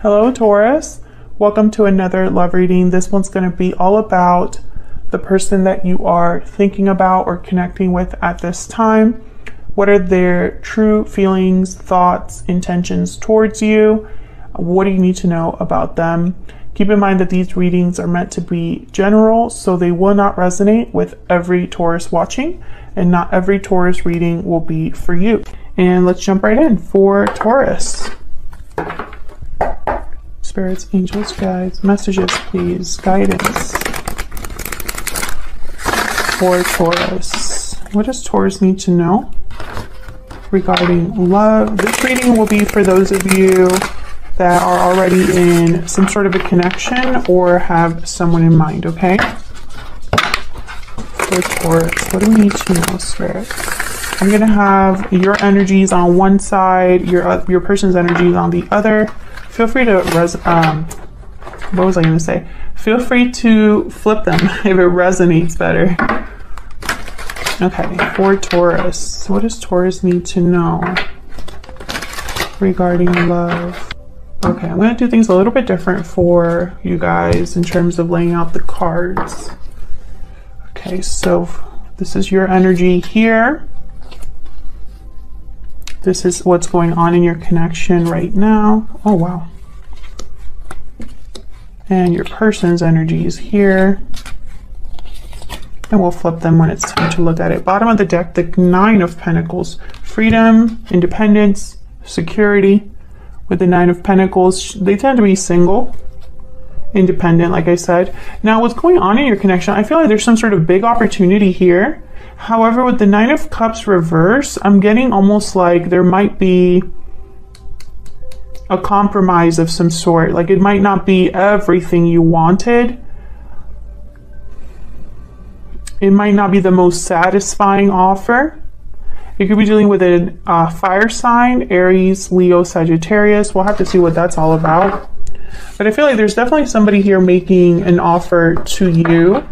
Hello Taurus, welcome to another love reading. This one's going to be all about the person that you are thinking about or connecting with at this time. What are their true feelings, thoughts, intentions towards you? What do you need to know about them? Keep in mind that these readings are meant to be general, so they will not resonate with every Taurus watching, and not every Taurus reading will be for you. And let's jump right in for Taurus. Spirits, angels, guides, messages, please. Guidance for Taurus. What does Taurus need to know regarding love? This reading will be for those of you that are already in some sort of a connection or have someone in mind, okay? For Taurus, what do we need to know, Spirit? I'm going to have your energies on one side, your person's energies on the other. Feel free to, Feel free to flip them if it resonates better. Okay, for Taurus, what does Taurus need to know regarding love? Okay, I'm going to do things a little bit different for you guys in terms of laying out the cards. Okay, so this is your energy here. This is what's going on in your connection right now. Oh, wow. And your person's energy is here. And we'll flip them when it's time to look at it. Bottom of the deck, the Nine of Pentacles. Freedom, independence, security. With the Nine of Pentacles, they tend to be single, independent, like I said. Now, what's going on in your connection, I feel like there's some sort of big opportunity here. However, with the Nine of Cups reverse, I'm getting almost like there might be a compromise of some sort. Like it might not be everything you wanted. It might not be the most satisfying offer. You could be dealing with a fire sign, Aries, Leo, Sagittarius. We'll have to see what that's all about. But I feel like there's definitely somebody here making an offer to you,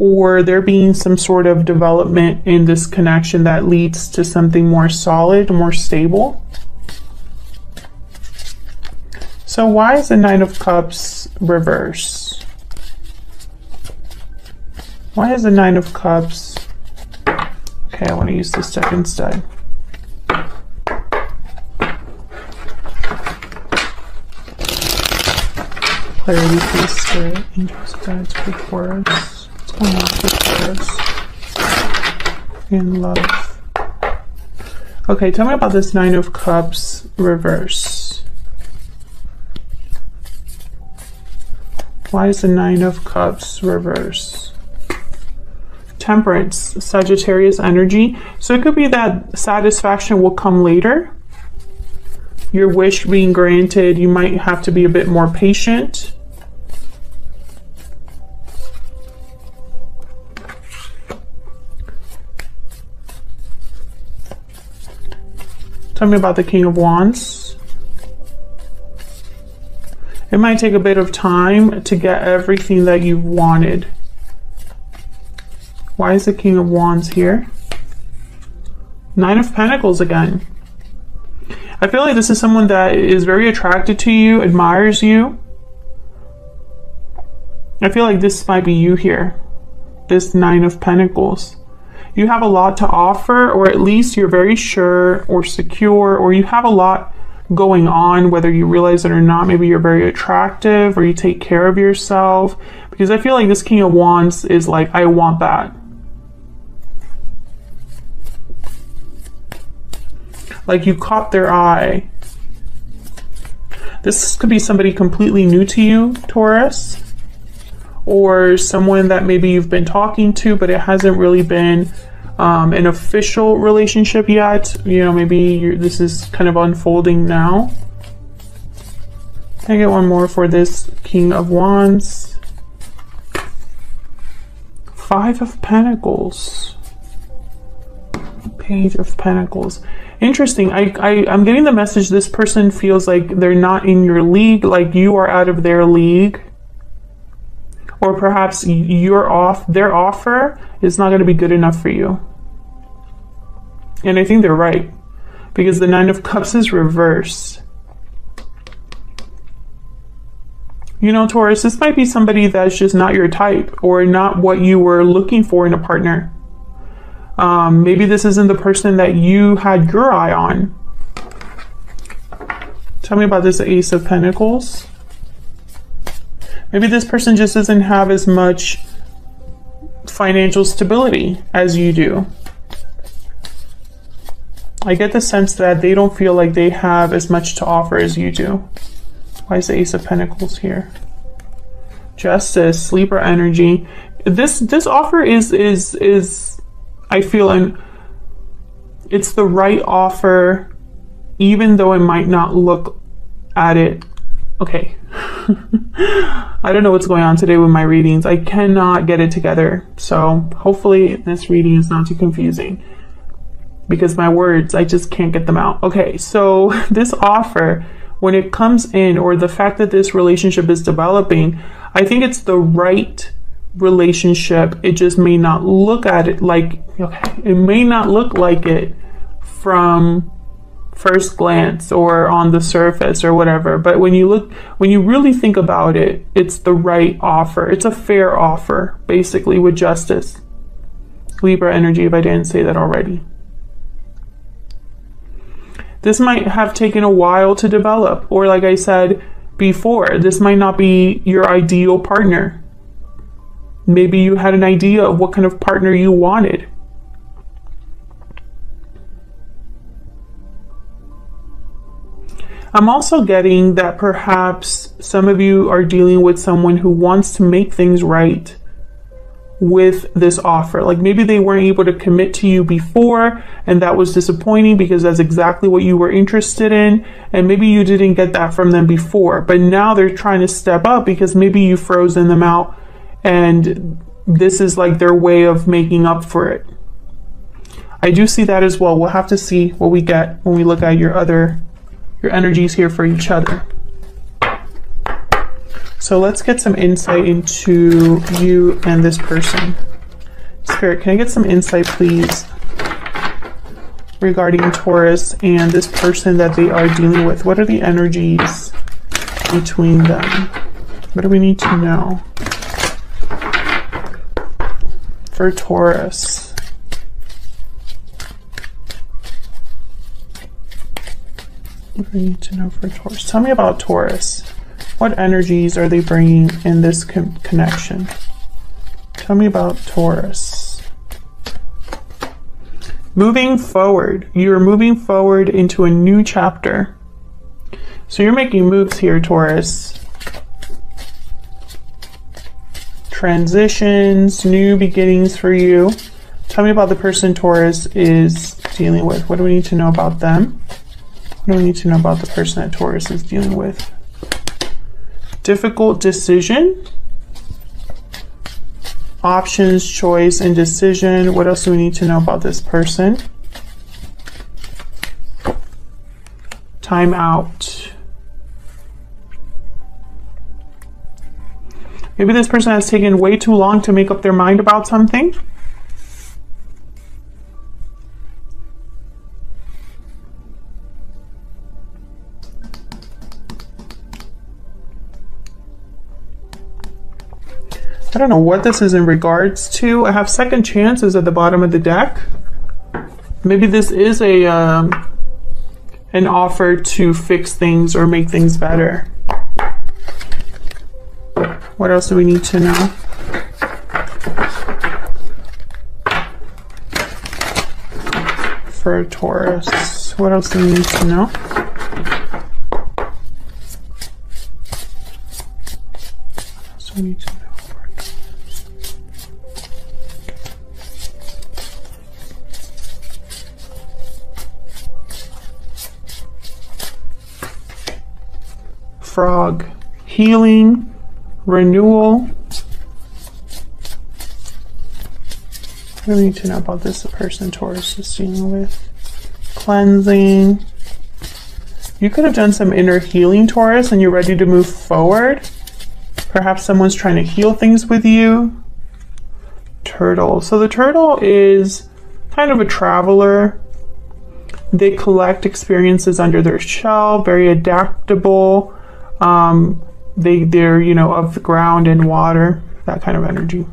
or there being some sort of development in this connection that leads to something more solid, more stable. So why is the Nine of Cups reverse? Why is the Nine of Cups? Okay, I want to use this deck instead. Clarity, please, Spirit. Angels, guides, for us. In love. Okay, tell me about this Nine of Cups reverse. Why is the Nine of Cups reverse? Temperance, Sagittarius energy. So it could be that satisfaction will come later. Your wish being granted, you might have to be a bit more patient. Tell me about the King of Wands. It might take a bit of time to get everything that you've wanted. Why is the King of Wands here? Nine of Pentacles again. I feel like this is someone that is very attracted to you, admires you. I feel like this might be you here, this Nine of Pentacles. You have a lot to offer, or at least you're very sure or secure, or you have a lot going on, whether you realize it or not. Maybe you're very attractive, or you take care of yourself, because I feel like this King of Wands is like, I want that. Like you caught their eye. This could be somebody completely new to you, Taurus, or someone that maybe you've been talking to, but it hasn't really been an official relationship yet. You know, maybe this is kind of unfolding now. Can I get one more for this King of Wands? Five of Pentacles. Page of Pentacles. Interesting. I'm getting the message this person feels like they're not in your league, like you are out of their league. Or perhaps their offer is not going to be good enough for you. And I think they're right, because the Nine of Cups is reversed. You know, Taurus, this might be somebody that's just not your type or not what you were looking for in a partner. Maybe this isn't the person that you had your eye on. Tell me about this Ace of Pentacles. Maybe this person just doesn't have as much financial stability as you do. I get the sense that they don't feel like they have as much to offer as you do. Why is the Ace of Pentacles here? Justice, Libra energy. This offer is I feel it's the right offer, even though it might not look at it. Okay. I don't know what's going on today with my readings. I cannot get it together. So hopefully this reading is not too confusing, because my words, I just can't get them out. Okay, so this offer, when it comes in, or the fact that this relationship is developing, I think it's the right relationship. It just may not look at it like, okay, it may not look like it from first glance or on the surface or whatever. But when you really think about it, it's the right offer. It's a fair offer, basically, with justice. Libra energy, if I didn't say that already. This might have taken a while to develop, or like I said before, this might not be your ideal partner. Maybe you had an idea of what kind of partner you wanted. I'm also getting that perhaps some of you are dealing with someone who wants to make things right with this offer. Like maybe they weren't able to commit to you before, and that was disappointing because that's exactly what you were interested in, and maybe you didn't get that from them before, but now they're trying to step up because maybe you've frozen them out, and this is like their way of making up for it. I do see that as well. We'll have to see what we get when we look at your energies here for each other. So let's get some insight into you and this person. Spirit, can I get some insight, please, regarding Taurus and this person that they are dealing with? What are the energies between them? What do we need to know for Taurus? What do we need to know for Taurus? Tell me about Taurus. What energies are they bringing in this connection? Tell me about Taurus. Moving forward. You're moving forward into a new chapter. So you're making moves here, Taurus. Transitions, new beginnings for you. Tell me about the person Taurus is dealing with. What do we need to know about them? What do we need to know about the person that Taurus is dealing with? Difficult decision. Options, choice, and decision. What else do we need to know about this person? Time out. Maybe this person has taken way too long to make up their mind about something. I don't know what this is in regards to. I have second chances at the bottom of the deck. Maybe this is a an offer to fix things or make things better. What else do we need to know? For Taurus, what else do we need to know? What else do we need to know? Frog, healing, renewal. We need to know about this, the person Taurus is dealing with. Cleansing. You could have done some inner healing, Taurus, and you're ready to move forward. Perhaps someone's trying to heal things with you. Turtle. So the turtle is kind of a traveler. They collect experiences under their shell, very adaptable. they're, you know, of the ground and water, that kind of energy.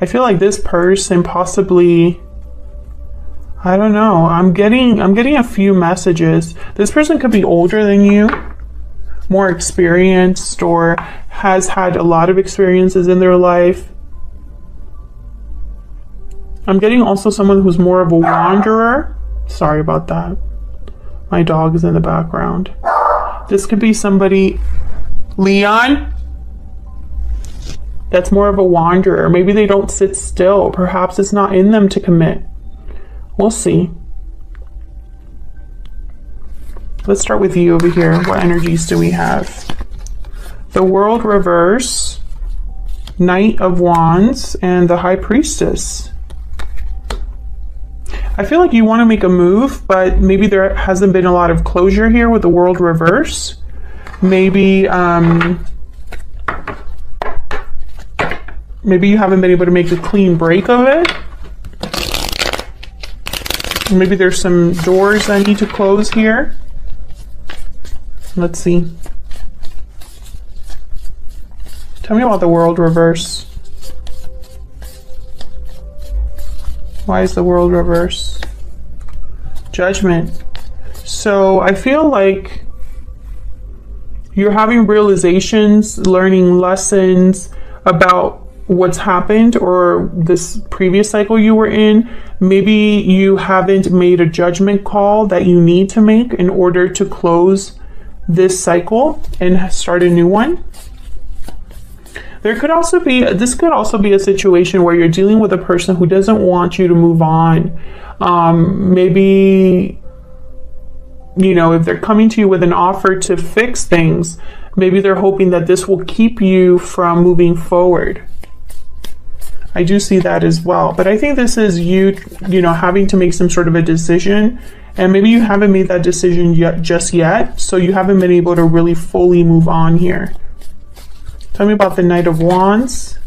I feel like this person possibly, I don't know, I'm getting a few messages. This person could be older than you, more experienced, or has had a lot of experiences in their life. I'm getting also someone who's more of a wanderer. Sorry about that. My dog is in the background. This could be somebody, Leon, that's more of a wanderer. Maybe they don't sit still. Perhaps it's not in them to commit. We'll see. Let's start with you over here. What energies do we have? The World Reverse, Knight of Wands, and the High Priestess. I feel like you want to make a move, but maybe there hasn't been a lot of closure here with the World Reverse. Maybe maybe you haven't been able to make a clean break of it. Maybe there's some doors that need to close here. Let's see. Tell me about the World Reverse. Why is the World Reverse? Judgment. So I feel like you're having realizations, learning lessons about what's happened or this previous cycle you were in. Maybe you haven't made a judgment call that you need to make in order to close this cycle and start a new one. This could also be a situation where you're dealing with a person who doesn't want you to move on. Maybe, you know, if they're coming to you with an offer to fix things, maybe they're hoping that this will keep you from moving forward. I do see that as well. But I think this is you, you know, having to make some sort of a decision. And maybe you haven't made that decision yet, just yet. So you haven't been able to really fully move on here. Tell me about the Knight of Wands.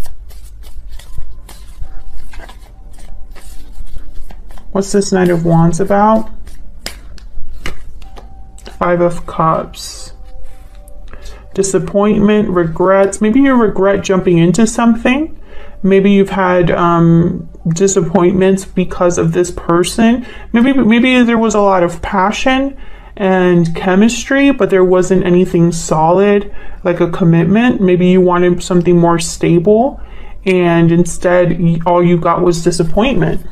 What's this Knight of Wands about? Five of Cups. Disappointment, regrets. Maybe you regret jumping into something. Maybe you've had disappointments because of this person. Maybe there was a lot of passion and chemistry, but there wasn't anything solid, like a commitment. Maybe you wanted something more stable, and instead all you got was disappointment.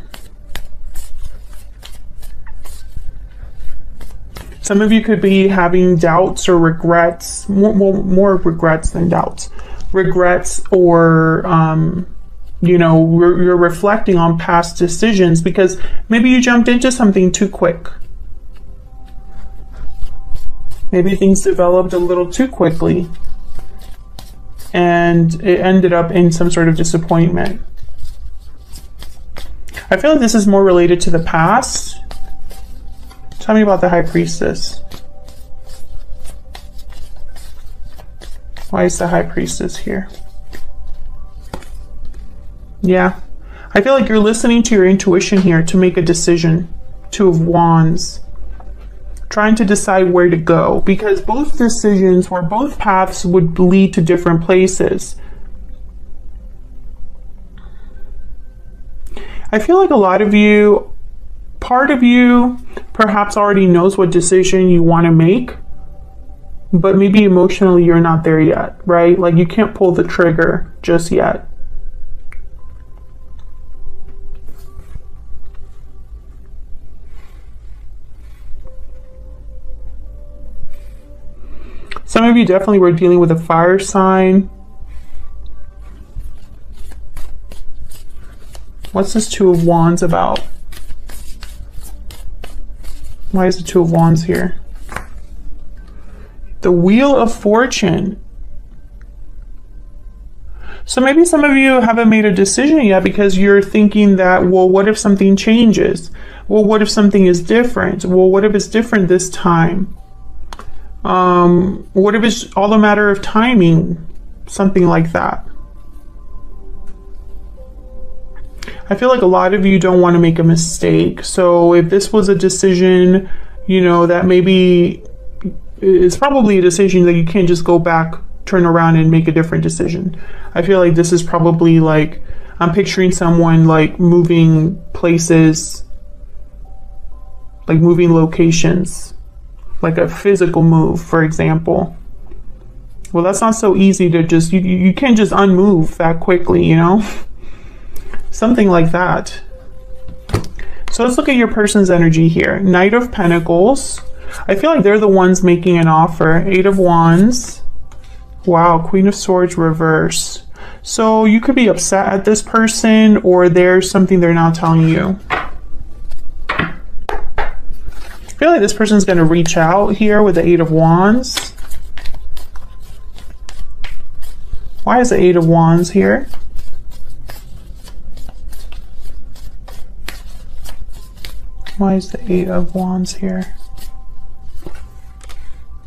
Some of you could be having doubts or regrets, more regrets than doubts. Regrets, or you know, you're reflecting on past decisions because maybe you jumped into something too quick. Maybe things developed a little too quickly and it ended up in some sort of disappointment. I feel like this is more related to the past. Tell me about the High Priestess. Why is the High Priestess here? Yeah. I feel like you're listening to your intuition here to make a decision. Two of Wands. Trying to decide where to go, because both decisions or both paths would lead to different places. I feel like a lot of you, part of you perhaps already knows what decision you want to make. But maybe emotionally you're not there yet, right? Like you can't pull the trigger just yet. Some of you definitely were dealing with a fire sign. What's this Two of Wands about? Why is the Two of Wands here? The Wheel of Fortune. So maybe some of you haven't made a decision yet because you're thinking that, well, what if something changes? Well, what if something is different? Well, what if it's different this time? What if it's all a matter of timing? Something like that. I feel like a lot of you don't want to make a mistake. So if this was a decision, you know, that maybe it's probably a decision that you can't just go back, turn around and make a different decision. I feel like this is probably like, I'm picturing someone like moving places, like moving locations, like a physical move, for example. Well, that's not so easy to just, you can't just unmove that quickly, you know? Something like that. So let's look at your person's energy here. Knight of Pentacles. I feel like they're the ones making an offer. Eight of Wands. Wow, Queen of Swords reverse. So you could be upset at this person, or there's something they're not telling you. I feel like this person's going to reach out here with the Eight of Wands. Why is the Eight of Wands here? Why is the Eight of Wands here?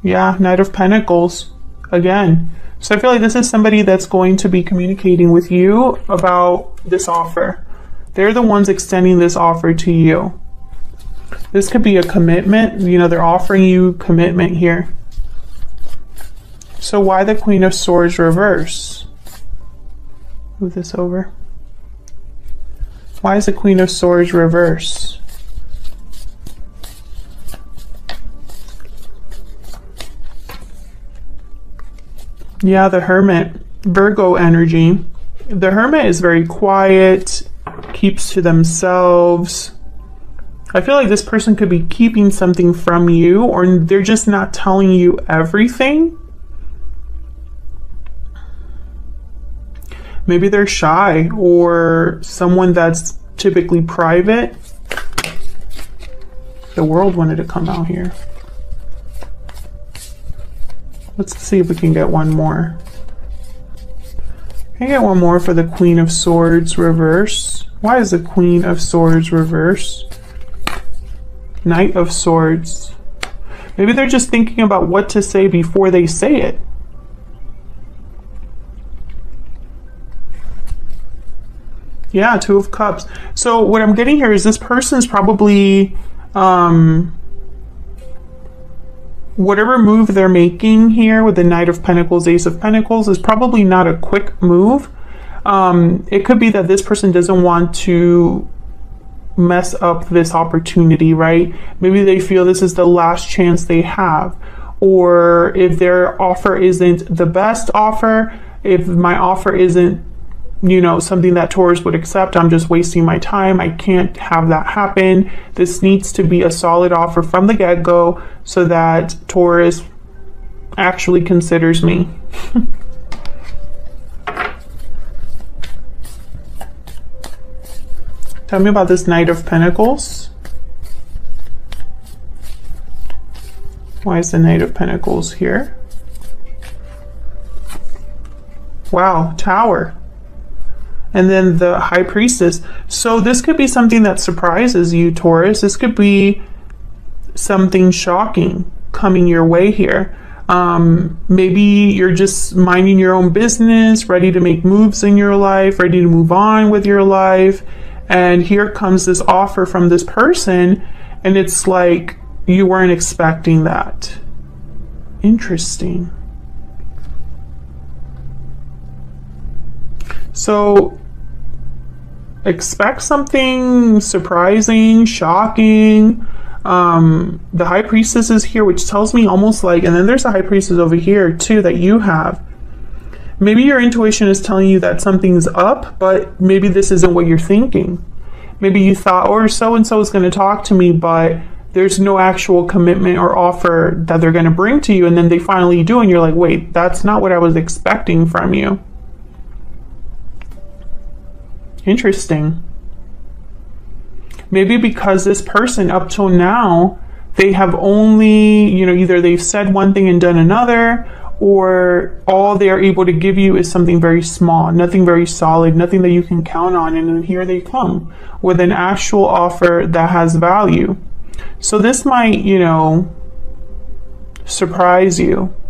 Yeah, Knight of Pentacles again. So I feel like this is somebody that's going to be communicating with you about this offer. They're the ones extending this offer to you. This could be a commitment. You know, they're offering you commitment here. So why the Queen of Swords reverse? Move this over. Why is the Queen of Swords reverse? Yeah, the Hermit, Virgo energy. The Hermit is very quiet, keeps to themselves. I feel like this person could be keeping something from you, or they're just not telling you everything. Maybe they're shy or someone that's typically private. The World wanted to come out here. Let's see if we can get one more. Can I get one more for the Queen of Swords reverse? Why is the Queen of Swords reverse? Knight of Swords. Maybe they're just thinking about what to say before they say it. Yeah, Two of Cups. So what I'm getting here is this person's probably... whatever move they're making here with the Knight of Pentacles, Ace of Pentacles is probably not a quick move. It could be that this person doesn't want to mess up this opportunity, right? Maybe they feel this is the last chance they have. Or if their offer isn't the best offer, if my offer isn't, you know, something that Taurus would accept, I'm just wasting my time. I can't have that happen. This needs to be a solid offer from the get-go so that Taurus actually considers me. Tell me about this Knight of Pentacles. Why is the Knight of Pentacles here? Wow, Tower. And then the High Priestess. So this could be something that surprises you, Taurus. This could be something shocking coming your way here. Maybe you're just minding your own business, ready to make moves in your life, ready to move on with your life. And here comes this offer from this person. And it's like you weren't expecting that. Interesting. So... expect something surprising, shocking. The High Priestess is here, which tells me almost like, and then there's the High Priestess over here too that you have. Maybe your intuition is telling you that something's up, but maybe this isn't what you're thinking. Maybe you thought, or so-and-so is going to talk to me, but there's no actual commitment or offer that they're going to bring to you. And then they finally do, and you're like, wait, that's not what I was expecting from you. Interesting. Maybe because this person up till now, they have only, you know, either they've said one thing and done another, or all they're able to give you is something very small, nothing very solid, nothing that you can count on. And then here they come with an actual offer that has value. So this might, you know, surprise you.